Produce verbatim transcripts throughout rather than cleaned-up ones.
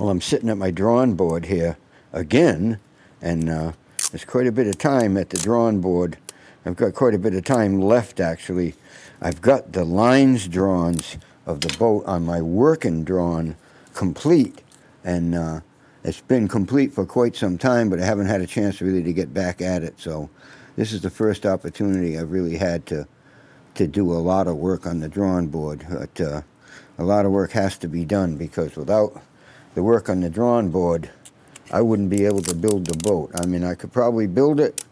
Well, I'm sitting at my drawing board here again, and uh, there's quite a bit of time at the drawing board. I've got quite a bit of time left, actually. I've got the lines drawings of the boat on my working drawing complete, and uh, it's been complete for quite some time, but I haven't had a chance really to get back at it. So this is the first opportunity I've really had to to do a lot of work on the drawing board. But uh, a lot of work has to be done, because without the work on the drawing board, I wouldn't be able to build the boat. I mean, I could probably build it,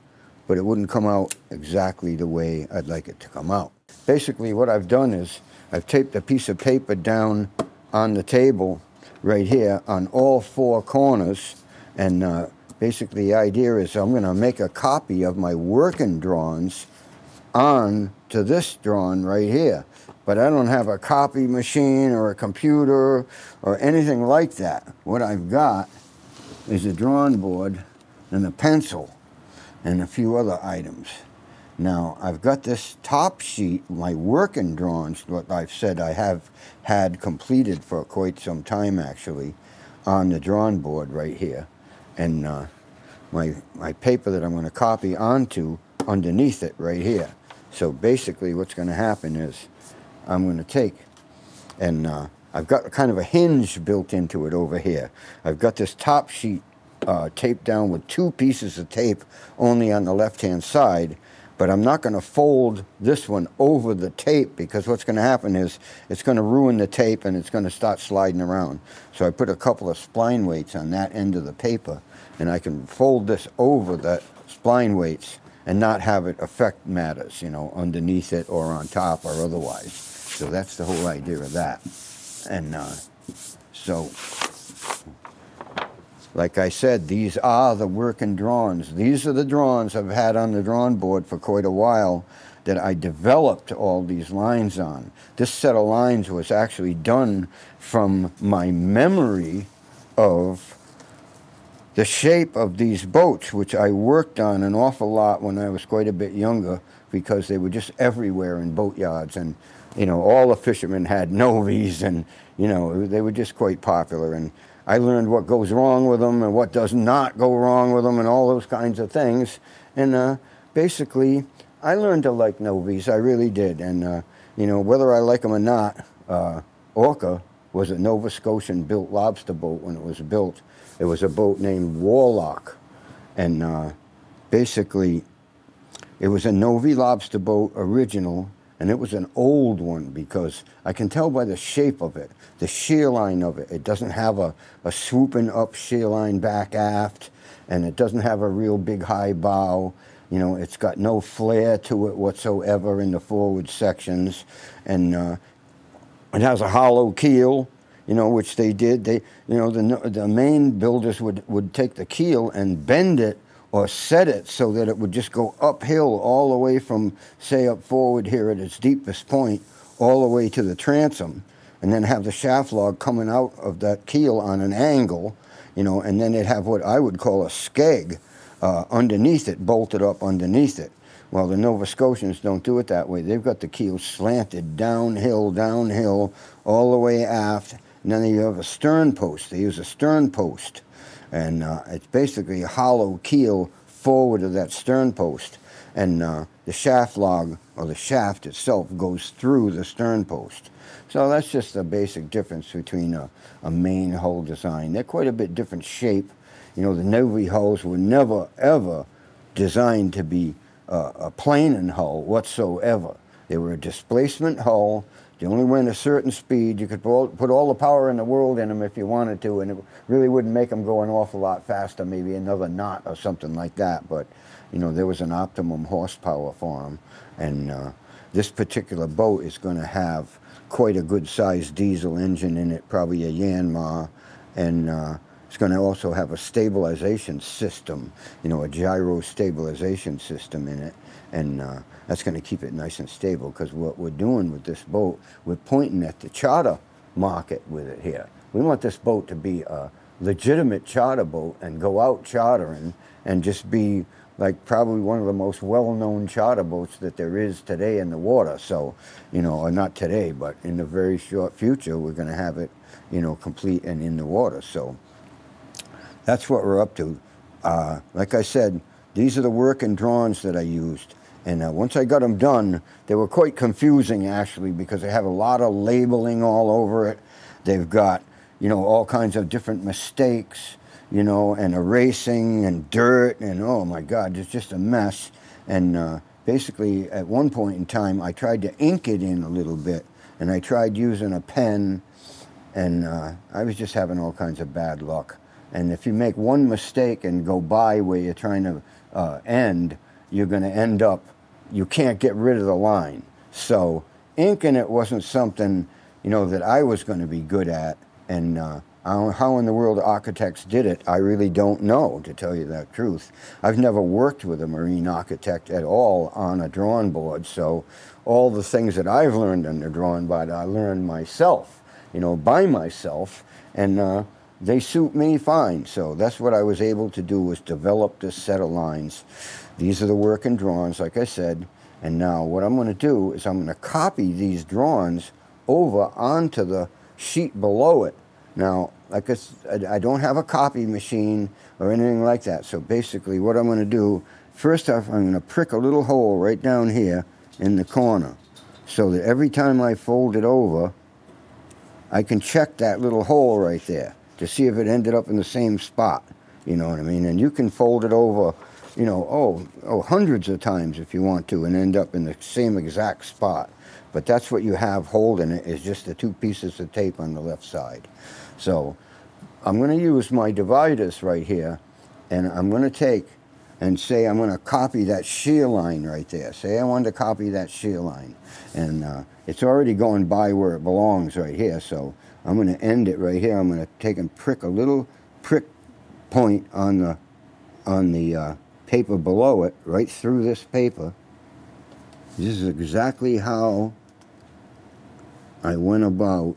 but it wouldn't come out exactly the way I'd like it to come out. Basically, what I've done is I've taped a piece of paper down on the table right here on all four corners, and uh, basically the idea is I'm going to make a copy of my working drawings on to this drawing right here. But I don't have a copy machine or a computer or anything like that. What I've got is a drawing board and a pencil and a few other items. Now, I've got this top sheet, my working drawings, what I've said I have had completed for quite some time, actually, on the drawing board right here. And uh, my, my paper that I'm going to copy onto underneath it right here. So basically what's going to happen is I'm going to take, and uh, I've got kind of a hinge built into it over here. I've got this top sheet uh, taped down with two pieces of tape only on the left-hand side. But I'm not going to fold this one over the tape, because what's going to happen is it's going to ruin the tape and it's going to start sliding around. So I put a couple of spline weights on that end of the paper, and I can fold this over the spline weights and not have it affect matters, you know, underneath it or on top or otherwise. So that's the whole idea of that. And uh, so, like I said, these are the working drawings. These are the drawings I've had on the drawing board for quite a while that I developed all these lines on. This set of lines was actually done from my memory of the shape of these boats, which I worked on an awful lot when I was quite a bit younger, because they were just everywhere in boatyards. And, you know, all the fishermen had Novis, and, you know, they were just quite popular. And I learned what goes wrong with them and what does not go wrong with them and all those kinds of things. And uh, basically, I learned to like Novis. I really did. And, uh, you know, whether I like them or not, uh, Orca was a Nova Scotian-built lobster boat when it was built. It was a boat named Warlock. And uh, basically, it was a Novi lobster boat original. And it was an old one, because I can tell by the shape of it, the shear line of it. It doesn't have a, a swooping up shear line back aft, and it doesn't have a real big high bow. You know, it's got no flare to it whatsoever in the forward sections. And uh, it has a hollow keel, you know, which they did. They, you know, the, the main builders would, would take the keel and bend it or set it so that it would just go uphill all the way from, say, up forward here at its deepest point, all the way to the transom, and then have the shaft log coming out of that keel on an angle, you know, and then it'd have what I would call a skeg uh, underneath it, bolted up underneath it. Well, the Nova Scotians don't do it that way. They've got the keel slanted downhill, downhill, all the way aft, and then you have a stern post. They use a stern post. And uh, it's basically a hollow keel forward of that stern post. And uh, the shaft log, or the shaft itself, goes through the stern post. So that's just the basic difference between a, a main hull design. They're quite a bit different shape. You know, the Novi hulls were never, ever designed to be uh, a planing hull whatsoever. They were a displacement hull. They only went a certain speed. You could put all the power in the world in them if you wanted to, and it really wouldn't make them go an awful lot faster, maybe another knot or something like that. But, you know, there was an optimum horsepower for them. And uh, this particular boat is going to have quite a good-sized diesel engine in it, probably a Yanmar. And uh, it's going to also have a stabilization system, you know, a gyro stabilization system in it. And uh, that's going to keep it nice and stable, because what we're doing with this boat, we're pointing at the charter market with it here. We want this boat to be a legitimate charter boat and go out chartering and just be like probably one of the most well-known charter boats that there is today in the water. So, you know, or not today, but in the very short future, we're going to have it you know, complete and in the water. So that's what we're up to. Uh, like I said, these are the working drawings that I used. And uh, once I got them done, they were quite confusing, actually, because they have a lot of labeling all over it. They've got, you know, all kinds of different mistakes, you know, and erasing and dirt and, oh, my God, it's just a mess. And uh, basically, at one point in time, I tried to ink it in a little bit, and I tried using a pen, and uh, I was just having all kinds of bad luck. And if you make one mistake and go by where you're trying to uh, end, you're going to end up, you can't get rid of the line. So inking it wasn't something, you know, that I was going to be good at. And uh, how in the world architects did it, I really don't know, to tell you that truth. I've never worked with a marine architect at all on a drawing board. So all the things that I've learned on the drawing board, I learned myself, you know, by myself. And uh, they suit me fine. So that's what I was able to do, was develop this set of lines. These are the working drawings, like I said. And now what I'm going to do is I'm going to copy these drawings over onto the sheet below it. Now, like I, I don't have a copy machine or anything like that. So basically what I'm going to do, first off, I'm going to prick a little hole right down here in the corner so that every time I fold it over, I can check that little hole right there to see if it ended up in the same spot. You know what I mean? And you can fold it over, you know, oh, oh, hundreds of times if you want to and end up in the same exact spot. But that's what you have holding it, is just the two pieces of tape on the left side. So I'm going to use my dividers right here, and I'm going to take and say I'm going to copy that shear line right there. Say I want to copy that shear line. And uh, it's already going by where it belongs right here, so I'm going to end it right here. I'm going to take and prick a little prick point on the, on the uh, paper below it, right through this paper. This is exactly how I went about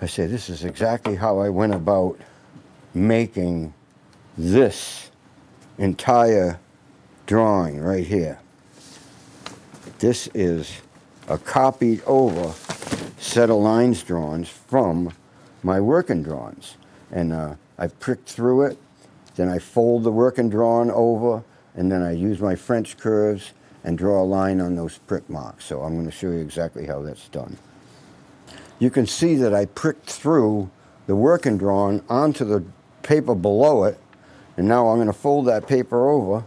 I say this is exactly how I went about making this entire drawing right here. This is a copied over set of lines drawings from my working drawings. And uh, I pricked through it, then I fold the working drawing over, and then I use my French curves and draw a line on those prick marks. So I'm going to show you exactly how that's done. You can see that I pricked through the working drawing onto the paper below it, and now I'm going to fold that paper over,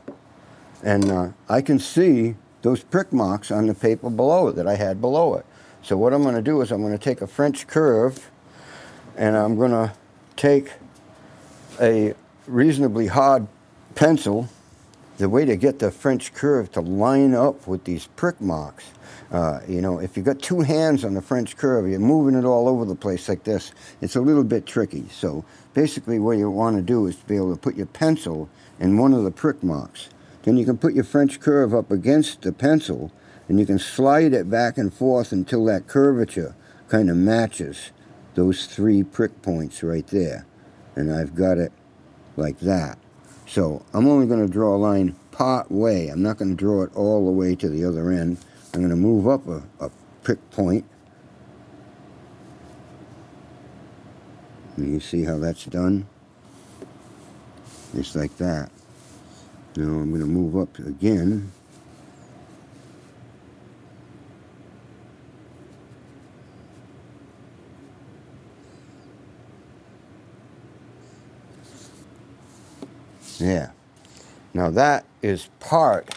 and uh, I can see those prick marks on the paper below it that I had below it. So what I'm going to do is I'm going to take a French curve, and I'm going to take a reasonably hard pencil. The way to get the French curve to line up with these prick marks, uh, you know, if you've got two hands on the French curve, you're moving it all over the place like this, it's a little bit tricky. So basically what you want to do is to be able to put your pencil in one of the prick marks. Then you can put your French curve up against the pencil, and you can slide it back and forth until that curvature kind of matches those three prick points right there. And I've got it like that. So I'm only going to draw a line part way. I'm not going to draw it all the way to the other end. I'm going to move up a, a prick point. And you see how that's done? Just like that. Now I'm going to move up again. Yeah. Now that is part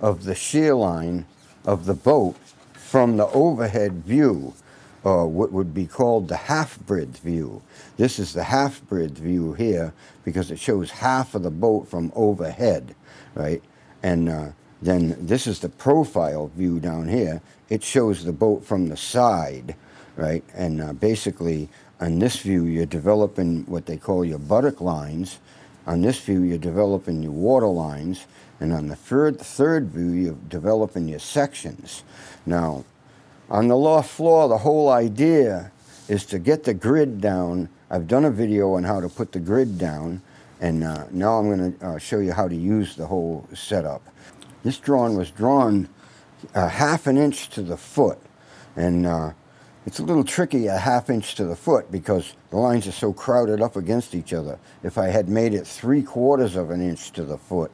of the shear line of the boat from the overhead view, or what would be called the half-bridge view. This is the half-bridge view here because it shows half of the boat from overhead, right? And uh, then this is the profile view down here. It shows the boat from the side, right? And uh, basically, on this view, you're developing what they call your buttock lines. On this view, you're developing your water lines, and on the third, third view, you're developing your sections. Now, on the loft floor, the whole idea is to get the grid down I've done a video on how to put the grid down, and uh, now I'm going to uh, show you how to use the whole setup. This drawing was drawn a half an inch to the foot, and uh, it's a little tricky a half inch to the foot because the lines are so crowded up against each other. If I had made it three quarters of an inch to the foot,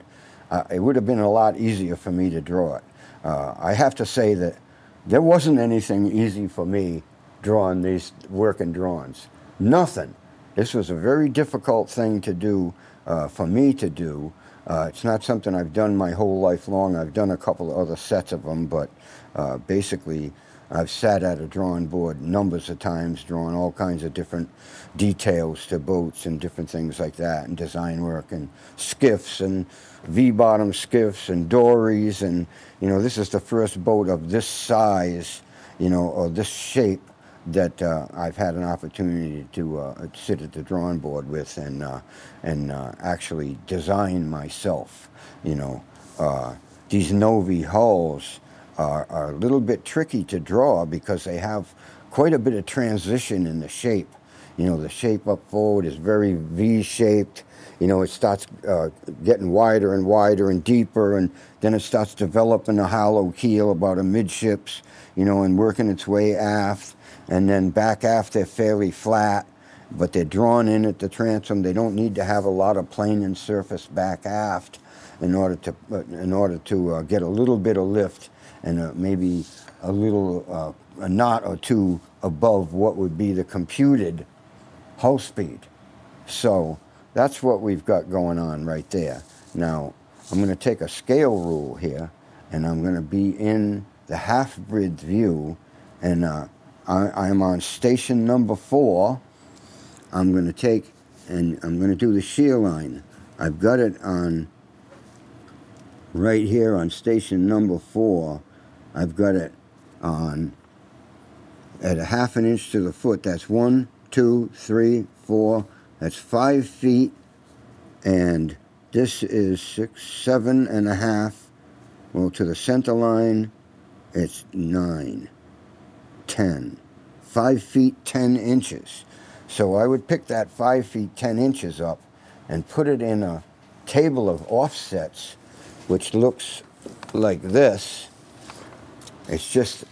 uh, it would have been a lot easier for me to draw it. Uh, I have to say that there wasn't anything easy for me drawing these working drawings. Nothing. This was a very difficult thing to do, uh, for me to do. Uh, it's not something I've done my whole life long. I've done a couple of other sets of them, but uh, basically I've sat at a drawing board numbers of times, drawing all kinds of different details to boats and different things like that, and design work and skiffs and V-bottom skiffs and dories. And, you know, this is the first boat of this size, you know, or this shape that uh, I've had an opportunity to uh, sit at the drawing board with and, uh, and uh, actually design myself, you know. Uh, these Novi hulls are, are a little bit tricky to draw because they have quite a bit of transition in the shape. You know, the shape up forward is very V-shaped. You know, it starts uh, getting wider and wider and deeper, and then it starts developing a hollow keel about amidships, you know, and working its way aft. And then back aft, they're fairly flat, but they're drawn in at the transom. They don't need to have a lot of planing surface back aft in order to, uh, in order to uh, get a little bit of lift and uh, maybe a little uh, a knot or two above what would be the computed hull speed. So that's what we've got going on right there. Now, I'm going to take a scale rule here, and I'm going to be in the half-bridge view, and uh, I, I'm on station number four. I'm going to take, and I'm going to do the shear line. I've got it on, right here on station number four, I've got it on at a half an inch to the foot. That's one, two, three, four. That's five feet, and this is six, seven and a half. Well, to the center line, it's nine, ten. Five feet, ten inches. So I would pick that five feet, ten inches up and put it in a table of offsets, which looks like this. It's just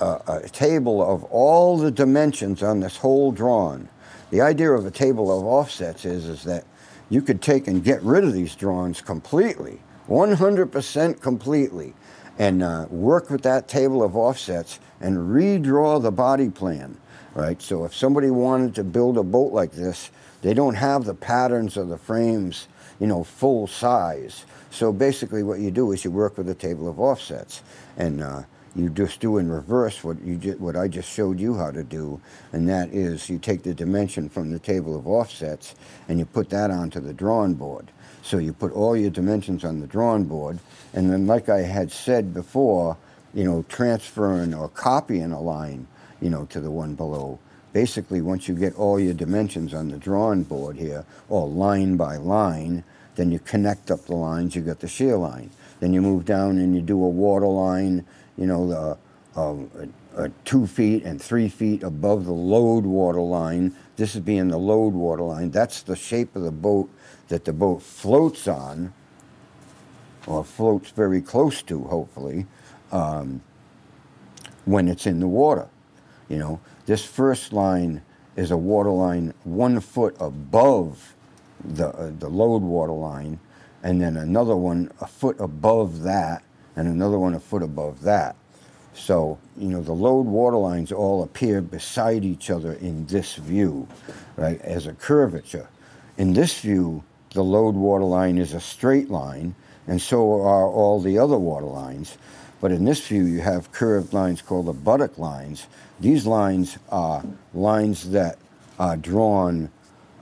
a, a table of all the dimensions on this whole drawing. The idea of a table of offsets is, is that you could take and get rid of these drawings completely, one hundred percent completely, and uh, work with that table of offsets and redraw the body plan, right? So if somebody wanted to build a boat like this, they don't have the patterns of the frames, you know, full size. So basically what you do is you work with a table of offsets, and uh, you just do in reverse what, you just, what I just showed you how to do, and that is you take the dimension from the table of offsets and you put that onto the drawing board. So you put all your dimensions on the drawing board, and then like I had said before, you know, transferring or copying a line, you know, to the one below. Basically, once you get all your dimensions on the drawing board here, or line by line, then you connect up the lines, you got the shear line. Then you move down and you do a water line, you know, the, uh, uh, two feet and three feet above the load water line. This is being the load water line. That's the shape of the boat that the boat floats on, or floats very close to, hopefully, um, when it's in the water. You know, this first line is a water line one foot above the, uh, the load water line, and then another one a foot above that, and another one a foot above that. So, you know, the load water lines all appear beside each other in this view, right, as a curvature. In this view, the load water line is a straight line, and so are all the other water lines. But in this view, you have curved lines called the buttock lines. These lines are lines that are drawn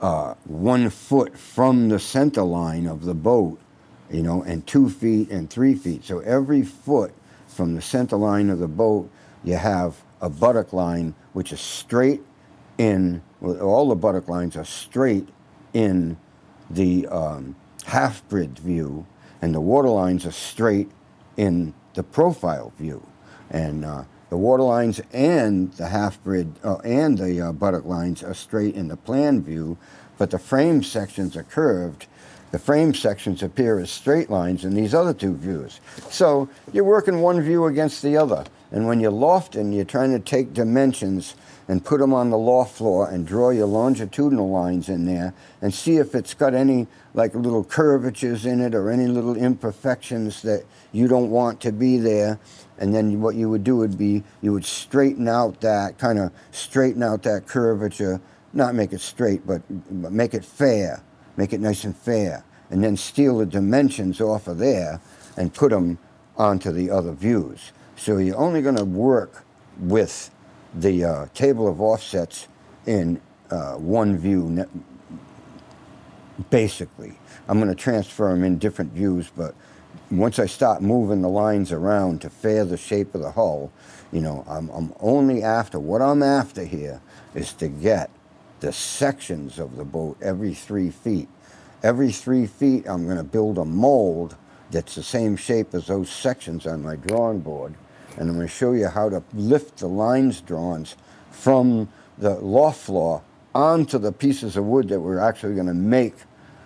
uh, one foot from the center line of the boat, you know, and two feet and three feet. So every foot from the center line of the boat, you have a buttock line, which is straight in, well, all the buttock lines are straight in the um, half-bridge view, and the water lines are straight in the profile view. And uh, The water lines and the half-bridge uh, and the uh, buttock lines are straight in the plan view, but the frame sections are curved. The frame sections appear as straight lines in these other two views. So you're working one view against the other. And when you're lofting, you're trying to take dimensions and put them on the loft floor and draw your longitudinal lines in there and see if it's got any like little curvatures in it or any little imperfections that you don't want to be there. And then what you would do would be you would straighten out that, kind of straighten out that curvature, not make it straight, but, but make it fair, make it nice and fair, and then steal the dimensions off of there and put them onto the other views. So you're only going to work with the uh, table of offsets in uh, one view, basically. I'm going to transfer them in different views, but once I start moving the lines around to fair the shape of the hull, you know, I'm, I'm only after, what I'm after here is to get the sections of the boat every three feet. Every three feet, I'm going to build a mold that's the same shape as those sections on my drawing board. And I'm going to show you how to lift the lines drawings from the loft floor onto the pieces of wood that we're actually going to make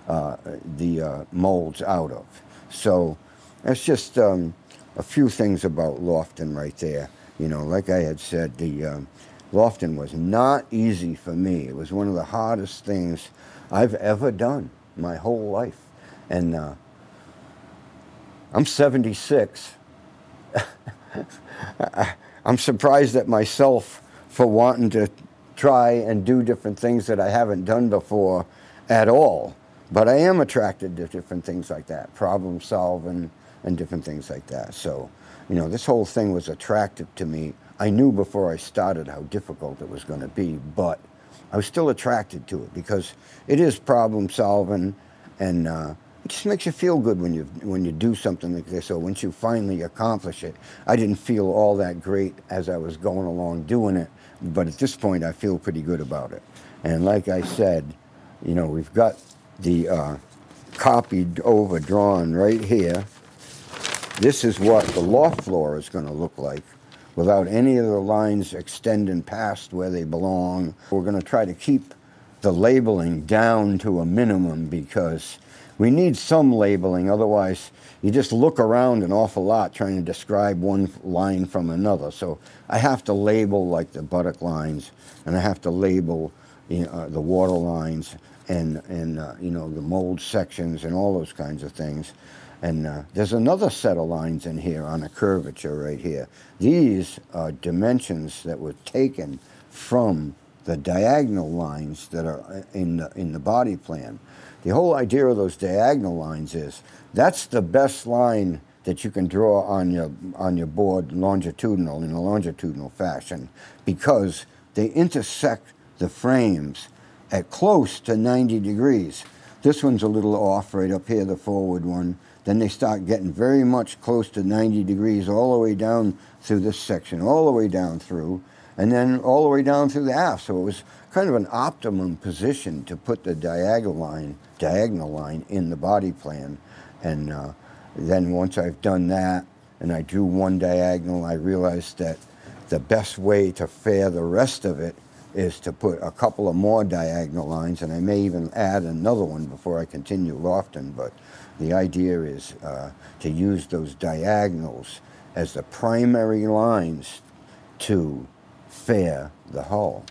uh, the uh, molds out of. So that's just um, a few things about lofting right there. You know, like I had said, the um, lofting was not easy for me. It was one of the hardest things I've ever done my whole life. And uh, I'm seventy-six. I'm surprised at myself for wanting to try and do different things that I haven't done before at all. But I am attracted to different things like that, problem solving and different things like that. So, you know, this whole thing was attractive to me. I knew before I started how difficult it was going to be, but I was still attracted to it because it is problem solving, and uh, it just makes you feel good when you when you do something like this, or once you finally accomplish it. I didn't feel all that great as I was going along doing it, but at this point I feel pretty good about it. And like I said, you know, we've got the uh, copied over drawn right here. This is what the loft floor is going to look like without any of the lines extending past where they belong. We're going to try to keep the labeling down to a minimum because we need some labeling, otherwise you just look around an awful lot trying to describe one line from another. So I have to label like the buttock lines, and I have to label, you know, uh, the water lines and, and uh, you know, the mold sections and all those kinds of things. And uh, there's another set of lines in here on a curvature right here. These are dimensions that were taken from the diagonal lines that are in the, in the body plan. The whole idea of those diagonal lines is that's the best line that you can draw on your, on your board longitudinal, in a longitudinal fashion, because they intersect the frames at close to ninety degrees. This one's a little off right up here, the forward one. Then they start getting very much close to ninety degrees all the way down through this section, all the way down through, and then all the way down through the aft. So it was kind of an optimum position to put the diagonal line, diagonal line in the body plan. And uh, then once I've done that and I drew one diagonal, I realized that the best way to fare the rest of it is to put a couple of more diagonal lines, and I may even add another one before I continue lofting. But the idea is uh, to use those diagonals as the primary lines to fare the hull.